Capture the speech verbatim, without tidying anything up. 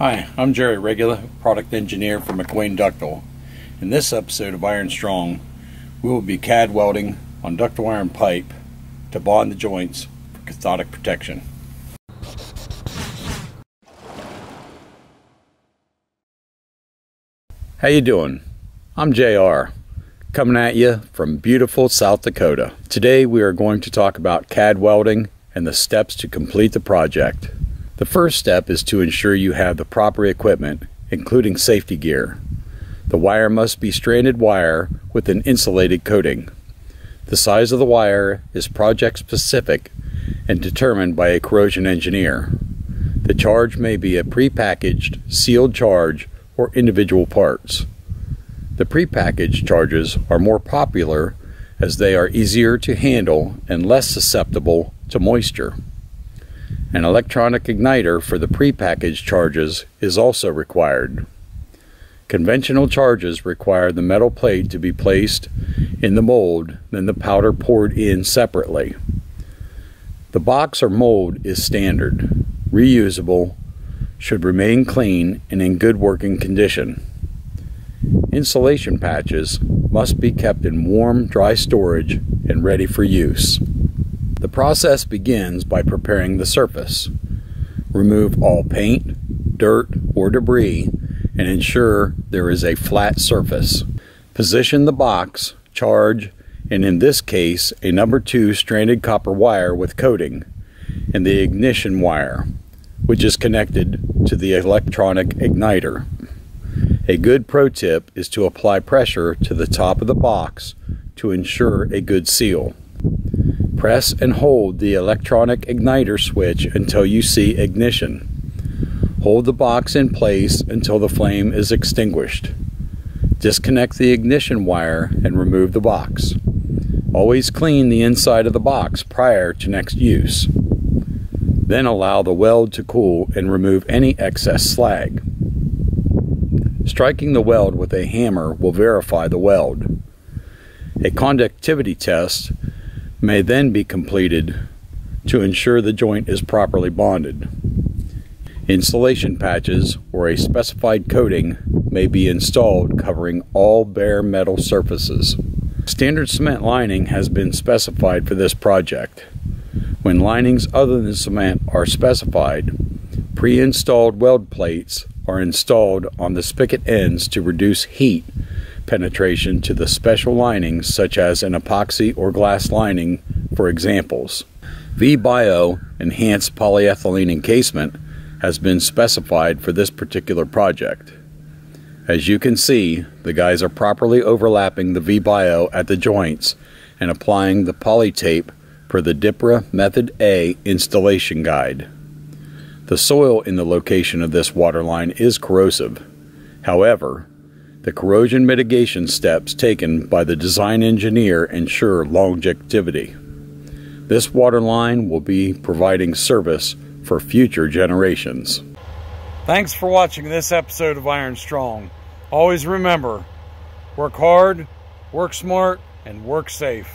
Hi, I'm Jerry Regula, product engineer for McWane Ductile. In this episode of Iron Strong, we will be C A D welding on ductile iron pipe to bond the joints for cathodic protection. How you doing? I'm J R, coming at you from beautiful South Dakota. Today we are going to talk about C A D welding and the steps to complete the project. The first step is to ensure you have the proper equipment, including safety gear. The wire must be stranded wire with an insulated coating. The size of the wire is project specific and determined by a corrosion engineer. The charge may be a prepackaged, sealed charge or individual parts. The prepackaged charges are more popular as they are easier to handle and less susceptible to moisture. An electronic igniter for the prepackaged charges is also required. Conventional charges require the metal plate to be placed in the mold, then the powder poured in separately. The box or mold is standard, reusable, should remain clean and in good working condition. Insulation patches must be kept in warm, dry storage and ready for use. The process begins by preparing the surface. Remove all paint, dirt, or debris and ensure there is a flat surface. Position the box, charge, and in this case a number two stranded copper wire with coating and the ignition wire, which is connected to the electronic igniter. A good pro tip is to apply pressure to the top of the box to ensure a good seal. Press and hold the electronic igniter switch until you see ignition. Hold the box in place until the flame is extinguished. Disconnect the ignition wire and remove the box. Always clean the inside of the box prior to next use. Then allow the weld to cool and remove any excess slag. Striking the weld with a hammer will verify the weld. A conductivity test may then be completed to ensure the joint is properly bonded. Insulation patches or a specified coating may be installed covering all bare metal surfaces. Standard cement lining has been specified for this project. When linings other than cement are specified, pre-installed weld plates are installed on the spigot ends to reduce heat penetration to the special linings, such as an epoxy or glass lining, for examples. V-Bio enhanced polyethylene encasement has been specified for this particular project. As you can see, the guys are properly overlapping the V-Bio at the joints and applying the poly tape per the DIPRA Method A installation guide. The soil in the location of this water line is corrosive. However, the corrosion mitigation steps taken by the design engineer ensure longevity. This water line will be providing service for future generations. Thanks for watching this episode of Iron Strong. Always remember, work hard, work smart, and work safe.